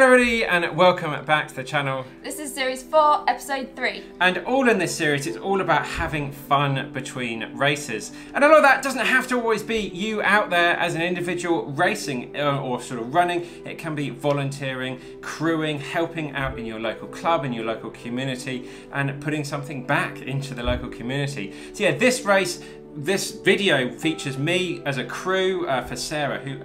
Hello everybody and welcome back to the channel. This is series 4, episode 3. And all in this series, it's all about having fun between races. And a lot of that doesn't have to always be you out there as an individual racing or sort of running. It can be volunteering, crewing, helping out in your local club, in your local community, and putting something back into the local community. So yeah, this video features me as a crew for Sarah, who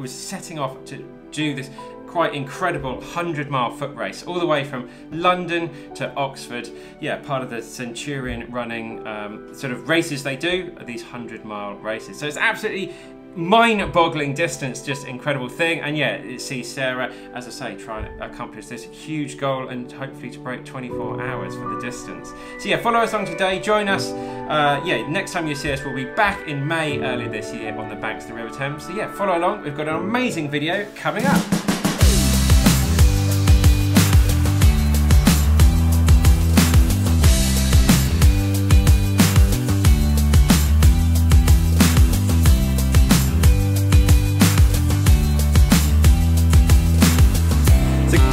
was setting off to do this quite incredible 100-mile foot race all the way from London to Oxford. Yeah, part of the Centurion running sort of races they do are these 100-mile races. So it's absolutely mind-boggling distance, just incredible thing. And yeah, it sees Sarah, as I say, trying to accomplish this huge goal and hopefully to break 24 hours for the distance. So yeah, follow us along today, join us. Yeah, next time you see us, we'll be back in May early this year on the banks of the River Thames. So yeah, follow along. We've got an amazing video coming up.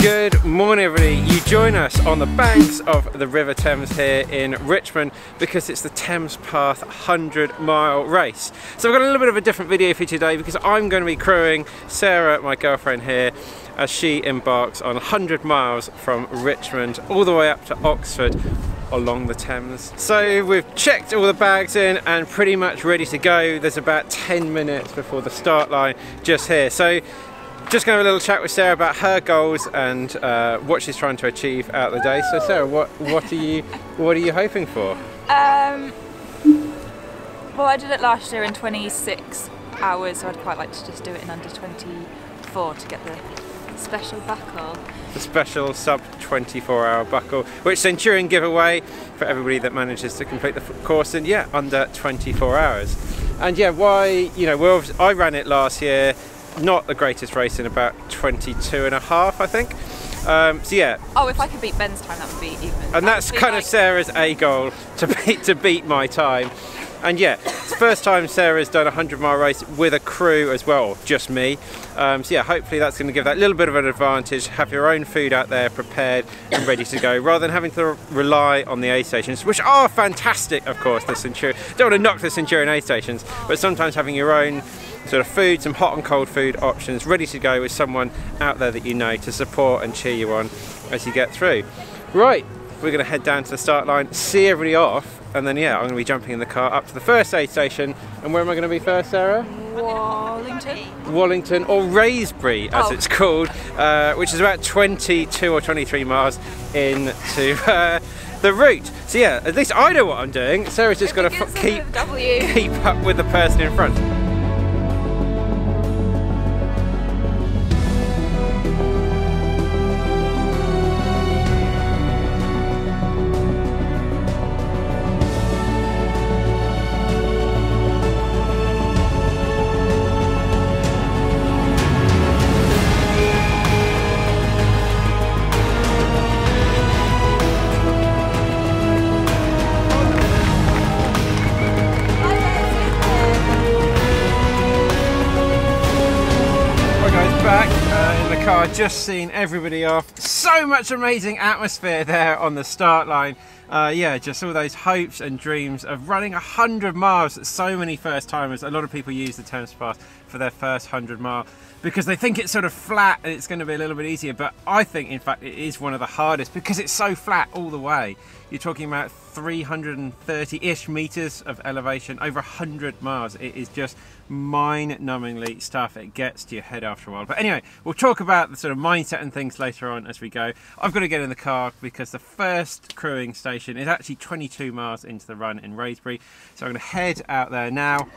Good morning everybody, you join us on the banks of the River Thames here in Richmond because it's the Thames Path 100-mile race. So we've got a little bit of a different video for you today because I'm going to be crewing Sarah, my girlfriend here, as she embarks on 100 miles from Richmond all the way up to Oxford along the Thames. So we've checked all the bags in and pretty much ready to go. There's about 10 minutes before the start line just here. So just going to have a little chat with Sarah about her goals and what she's trying to achieve out of the day. So Sarah, what are you hoping for? Well, I did it last year in 26 hours, so I'd quite like to just do it in under 24 to get the special buckle. The special sub 24-hour buckle, which Centurion give away for everybody that manages to complete the course in, yeah, under 24 hours. And yeah, why, you know, I ran it last year. Not the greatest race in about 22 and a half, I think. So yeah. Oh, if I could beat Ben's time, that would be even. And that's kind of Sarah's A goal, to beat my time. And yeah, it's the first time Sarah's done a 100-mile race with a crew as well, just me. So yeah, hopefully that's going to give that little bit of an advantage. Have your own food out there prepared and ready to go, rather than having to rely on the aid stations, which are fantastic, of course. The Centurion, don't want to knock the Centurion aid stations, but sometimes having your own sort of food, some hot and cold food options ready to go with someone out there that you know to support and cheer you on as you get through. Right, we're going to head down to the start line, see everybody off, and then yeah, I'm going to be jumping in the car up to the first aid station. And where am I going to be first, Sarah? Wallington. Wallington, or Wraysbury as it's called, which is about 22 or 23 miles into the route. So yeah, at least I know what I'm doing. Sarah's just got to keep up with the person in front. Just seen everybody off. So much amazing atmosphere there on the start line. Yeah, just all those hopes and dreams of running 100 miles. So many first timers. A lot of people use the Thames Path for their first 100 mile because they think it's sort of flat and it's going to be a little bit easier. But I think, in fact, it is one of the hardest because it's so flat all the way. You're talking about 330-ish meters of elevation, over 100 miles. It is just mind-numbingly stuff. It gets to your head after a while. But anyway, we'll talk about the sort of mindset and things later on as we go. I've got to get in the car because the first crewing station is actually 22 miles into the run in Wraysbury. So I'm going to head out there now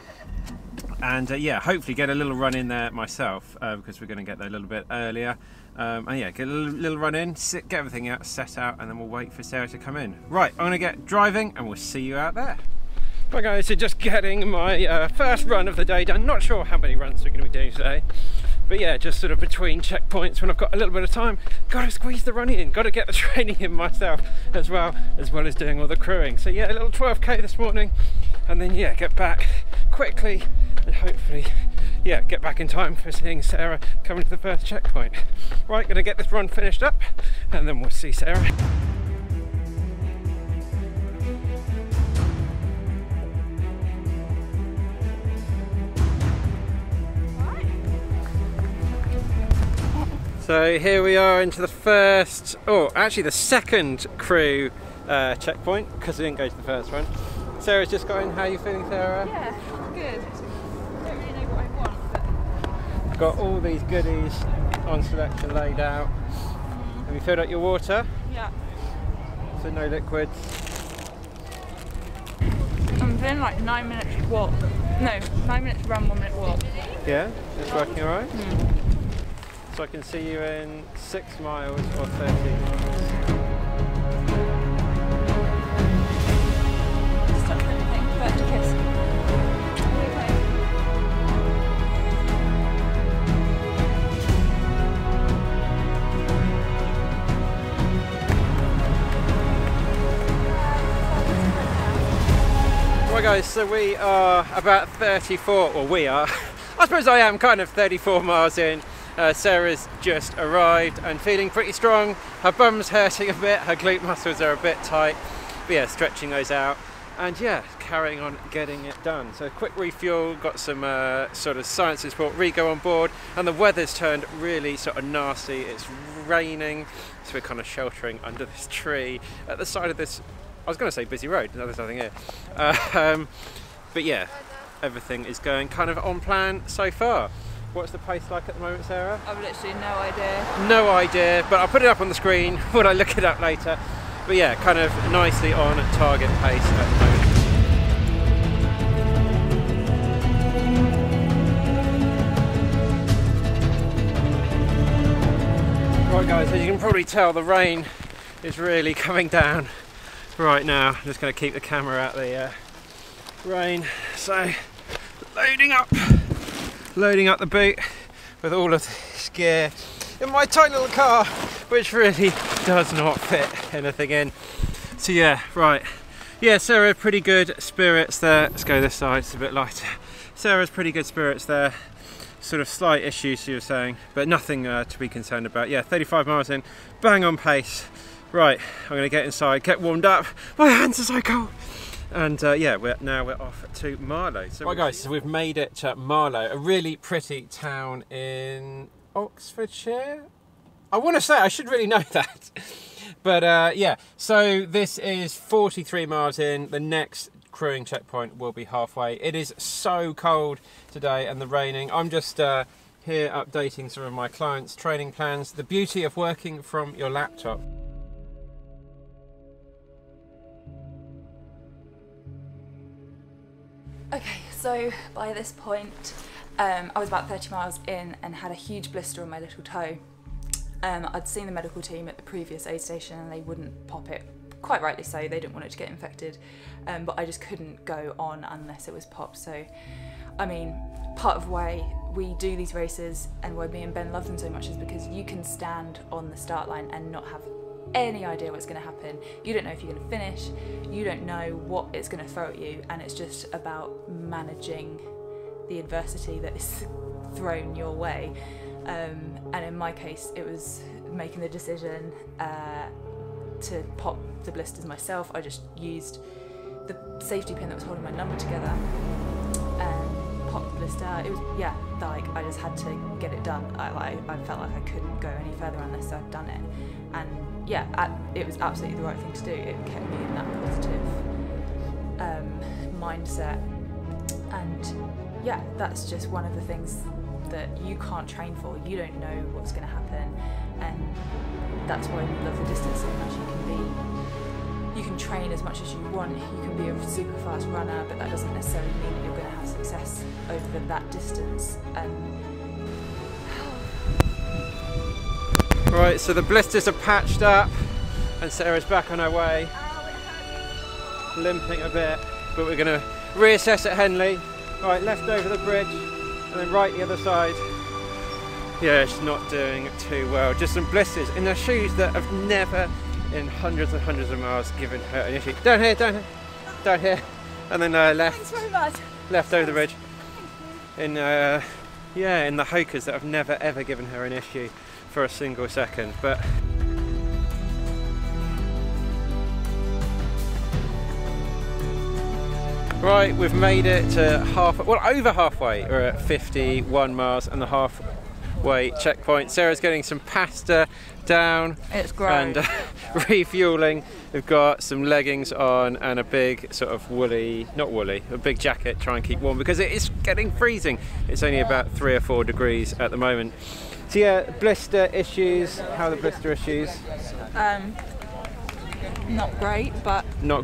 and yeah, hopefully get a little run in there myself because we're going to get there a little bit earlier. And yeah, get a little run in, get everything out, set out, and then we'll wait for Sarah to come in. Right, I'm going to get driving and we'll see you out there. Right guys, so just getting my first run of the day done. Not sure how many runs we're going to be doing today. But yeah, just sort of between checkpoints when I've got a little bit of time. Got to squeeze the running in, got to get the training in myself as well as doing all the crewing. So yeah, a little 12k this morning and then yeah, get back quickly and hopefully yeah, get back in time for seeing Sarah coming to the first checkpoint. Right, gonna get this run finished up and then we'll see Sarah. So here we are into the first, or actually the second crew checkpoint, because we didn't go to the first one. Sarah's just got in. How are you feeling, Sarah? Yeah, good. I don't really know what I want, but... Got all these goodies on selection laid out. Have you filled up your water? Yeah. So no liquids. I'm doing like 9 minutes walk. No, 9 minutes run, 1 minute walk. Yeah, it's working all right? Mm. So I can see you in 6 miles or 30 miles. Stop everything, bird kiss. Right guys, so we are about 34, or we are, I suppose I am kind of 34 miles in. Sarah's just arrived and feeling pretty strong. Her bum's hurting a bit, her glute muscles are a bit tight, but yeah, stretching those out and yeah, carrying on getting it done. So quick refuel, got some sort of Science in Sport Rego on board, and the weather's turned really sort of nasty. It's raining, so we're kind of sheltering under this tree at the side of this, I was going to say busy road, no, there's nothing here. But yeah, everything is going kind of on plan so far. What's the pace like at the moment, Sarah? I've literally no idea. No idea, but I'll put it up on the screen when I look it up later. But yeah, kind of nicely on target pace at the moment. Right guys, as you can probably tell, the rain is really coming down right now. I'm just going to keep the camera out of the rain. So, loading up the boot with all of this gear in my tiny little car, which really does not fit anything in. So yeah, right. Yeah, Sarah, pretty good spirits there. Let's go this side, it's a bit lighter. Sarah's pretty good spirits there. Sort of slight issues she was saying, but nothing to be concerned about. Yeah, 35 miles in, bang on pace. Right, I'm gonna get inside, get warmed up. My hands are so cold. And yeah, now we're off to Marlow. So right guys, so we've made it to Marlow, a really pretty town in Oxfordshire? I want to say, I should really know that. But yeah, so this is 43 miles in. The next crewing checkpoint will be halfway. It is so cold today and the raining. I'm just here updating some of my clients' training plans. The beauty of working from your laptop. Okay, so by this point, I was about 30 miles in and had a huge blister on my little toe. I'd seen the medical team at the previous aid station and they wouldn't pop it, quite rightly so, they didn't want it to get infected, but I just couldn't go on unless it was popped. So, I mean, part of why we do these races and why me and Ben love them so much is because you can stand on the start line and not have any idea what's going to happen. You don't know if you're going to finish, you don't know what it's going to throw at you, and it's just about managing the adversity that is thrown your way. And in my case, it was making the decision to pop the blisters myself. I just used the safety pin that was holding my lumbar together and popped the blister. It was, yeah, like I just had to get it done. I felt like I couldn't go any further unless I'd done it. And yeah, it was absolutely the right thing to do. It kept me in that positive mindset. And yeah, that's just one of the things that you can't train for. You don't know what's going to happen. And that's why we love the distance so much. You can train as much as you want. You can be a super fast runner, but that doesn't necessarily mean that you're going to have success over that distance. Right, so the blisters are patched up and Sarah's back on her way, limping a bit, but we're going to reassess at Henley. All right, left over the bridge and then right the other side. Yeah, she's not doing too well. Just some blisters in her shoes that have never in hundreds and hundreds of miles given her an issue. Down here, down here, down here, and then left over the bridge in Yeah, in the Hokas that have never ever given her an issue for a single second. But right, we've made it to half, well, over halfway. We're at 51 miles and the halfway checkpoint. Sarah's getting some pasta down. It's great. And refueling. We've got some leggings on and a big sort of woolly, not woolly, a big jacket, try and keep warm because it is getting freezing. It's only about 3 or 4 degrees at the moment. So yeah, blister issues. How are the blister issues? Not great, but we'll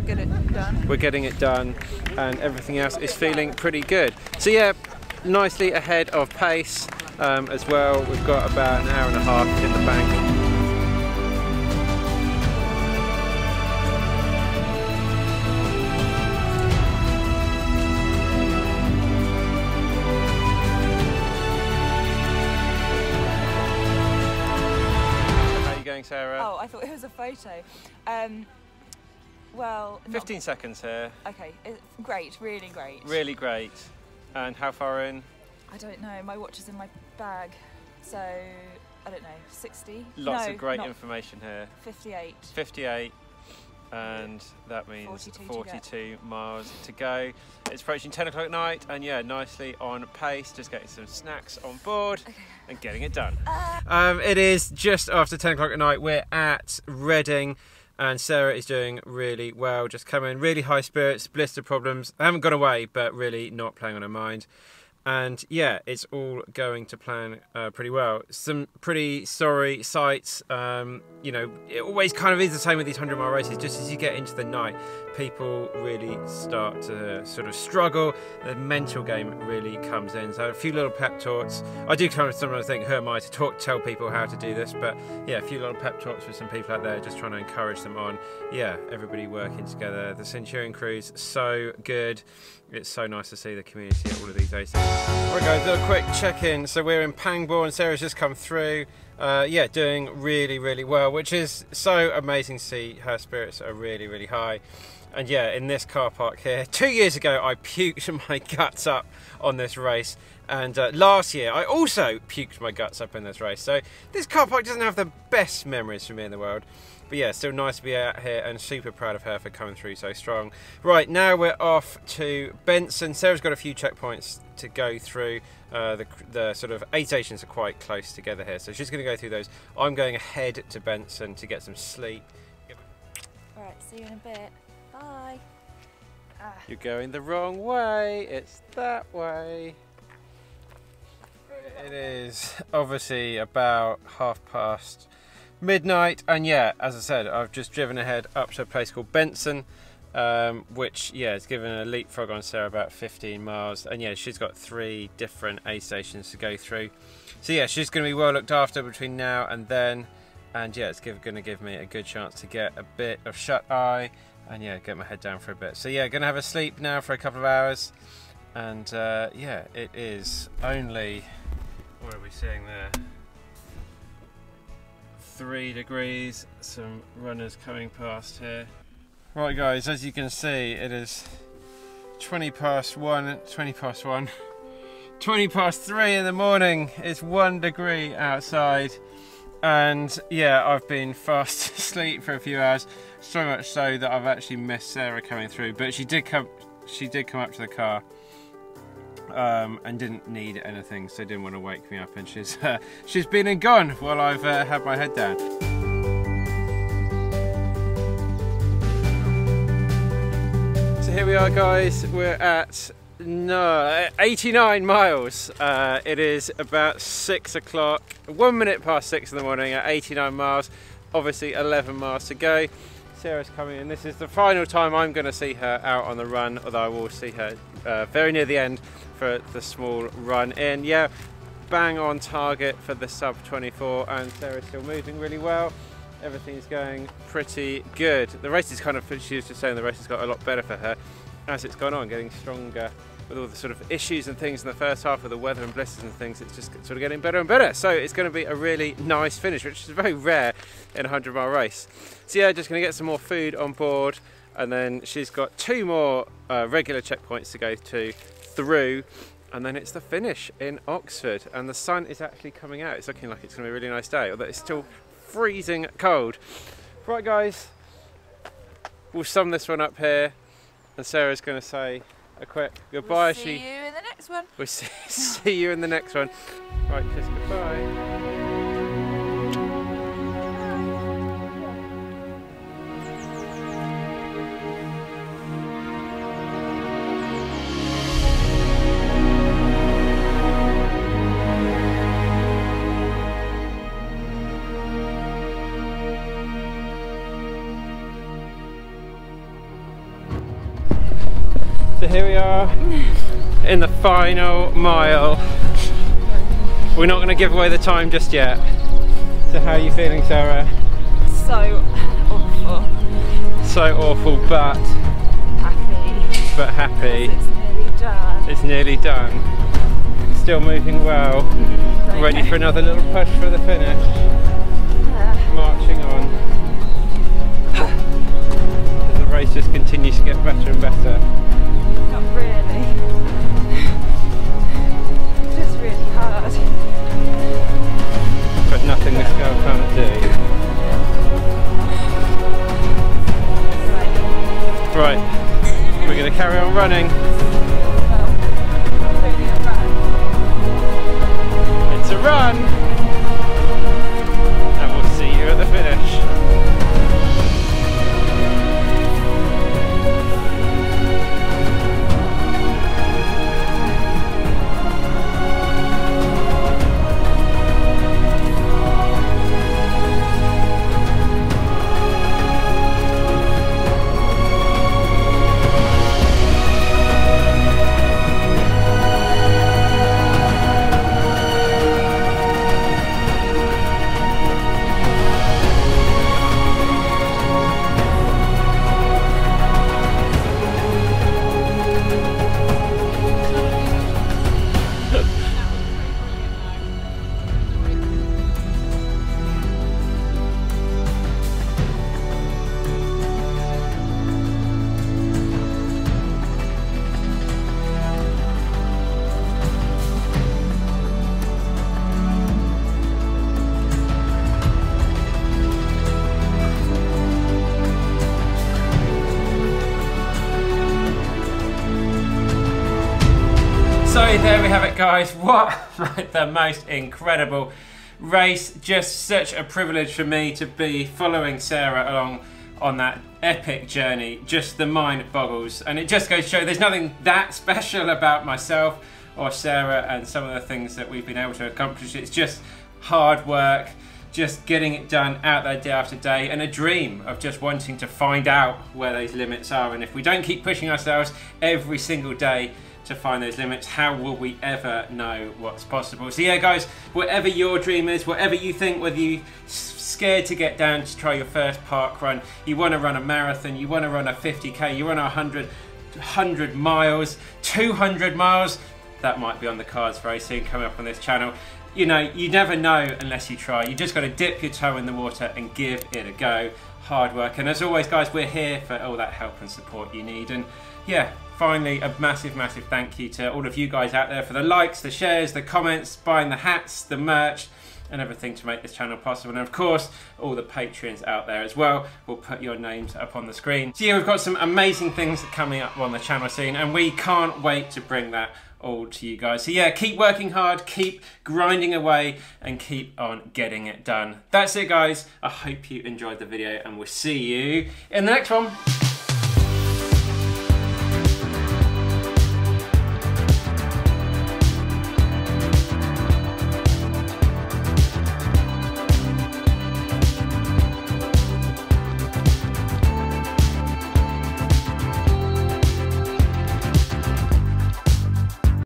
get it done. We're getting it done, and everything else is feeling pretty good. So yeah, nicely ahead of pace as well. We've got about an hour and a half in the bank. Sarah. Oh, I thought it was a photo. Well, 15 seconds here. Okay, great, really great. Really great. And how far in? I don't know, my watch is in my bag, so I don't know, 60? Lots of great information here. 58. 58, and that means 42 miles to go. It's approaching 10 o'clock at night, and yeah, nicely on pace, just getting some snacks on board. Okay. And getting it done. It is just after 10 o'clock at night. We're at Reading and Sarah is doing really well, just coming really high spirits, blister problems. I haven't gone away, but really not playing on her mind. And yeah, it's all going to plan pretty well. Some pretty sorry sights. You know, it always kind of is the same with these 100-mile races. Just as you get into the night, people really start to sort of struggle. The mental game really comes in. So a few little pep talks. I do kind of sometimes think, who am I to tell people how to do this? But yeah, a few little pep talks with some people out there, just trying to encourage them on. Yeah, everybody working together. The Centurion crew's so good. It's so nice to see the community at all of these races. Alright guys, a little quick check-in. So we're in Pangbourne, Sarah's just come through. Yeah, doing really, really well, which is so amazing to see. Her spirits are really, really high. And yeah, in this car park here, 2 years ago I puked my guts up on this race. And last year I also puked my guts up in this race. So this car park doesn't have the best memories for me in the world. But yeah, still nice to be out here and super proud of her for coming through so strong. Right, now we're off to Benson. Sarah's got a few checkpoints to go through. The sort of aid stations are quite close together here, so she's going to go through those. I'm going ahead to Benson to get some sleep. All right, see you in a bit. Bye. You're going the wrong way. It's that way. It is obviously about 12:30 midnight, and yeah, as I said, I've just driven ahead up to a place called Benson, which yeah, it's given a leapfrog on Sarah about 15 miles, and yeah, she's got 3 different aid stations to go through. So yeah, she's going to be well looked after between now and then, and yeah, it's going to give me a good chance to get a bit of shut eye, and yeah, get my head down for a bit. So yeah, going to have a sleep now for a couple of hours, and yeah, it is only, what are we seeing there? 3 degrees, some runners coming past here. Right guys, as you can see, it is 20 past 3 in the morning. It's 1 degree outside, and yeah, I've been fast asleep for a few hours, so much so that I've actually missed Sarah coming through, but she did come up to the car. And didn't need anything, so didn't want to wake me up, and she's been and gone while I've had my head down. So here we are guys, we're at 89 miles. It is about 6 o'clock, 1 minute past 6 in the morning at 89 miles, obviously 11 miles to go. Sarah's coming in. This is the final time I'm going to see her out on the run, although I will see her very near the end for the small run in. Yeah, bang on target for the sub 24, and Sarah's still moving really well. Everything's going pretty good. The race is kind of, she was just saying, the race has got a lot better for her as it's gone on, getting stronger with all the sort of issues and things in the first half of the weather and blisters and things. It's just sort of getting better and better. So it's going to be a really nice finish, which is very rare in a 100-mile race. So yeah, just going to get some more food on board, and then she's got 2 more regular checkpoints to go through, and then it's the finish in Oxford, and the sun is actually coming out. It's looking like it's going to be a really nice day, although it's still freezing cold. Right guys, we'll sum this one up here, and Sarah's going to say a quick goodbye. We'll see you in the next one. We'll see you in the next one. Right, just goodbye. Here we are in the final mile. We're not going to give away the time just yet. So how are you feeling, Sarah? So awful. So awful, but happy. But happy. It's nearly done. It's nearly done. Still moving well. Okay. Ready for another little push for the finish. Yeah. Marching on. The race just continues to get better and better. Really, just really hard. But nothing this girl can't do. Right, we're going to carry on running. Well, really a run. It's a run, and we'll see you at the finish. There we have it guys, what like the most incredible race. Just such a privilege for me to be following Sarah along on that epic journey. Just the mind boggles, and it just goes to show there's nothing that special about myself or Sarah and some of the things that we've been able to accomplish. It's just hard work, just getting it done out there day after day, and a dream of just wanting to find out where those limits are. And if we don't keep pushing ourselves every single day to find those limits, how will we ever know what's possible? So yeah guys, whatever your dream is, whatever you think, whether you're scared to get down to try your first park run, you want to run a marathon, you want to run a 50k, you want a 100 miles, 200 miles, that might be on the cards very soon coming up on this channel. You know, you never know unless you try. You just got to dip your toe in the water and give it a go. Hard work, and as always guys, we're here for all that help and support you need. And yeah, finally, a massive thank you to all of you guys out there for the likes, the shares, the comments, buying the hats, the merch, and everything to make this channel possible. And of course, all the Patreons out there as well. We'll put your names up on the screen. So yeah, we've got some amazing things coming up on the channel soon, and we can't wait to bring that all to you guys. So yeah, keep working hard, keep grinding away, and keep on getting it done. That's it guys. I hope you enjoyed the video, and we'll see you in the next one.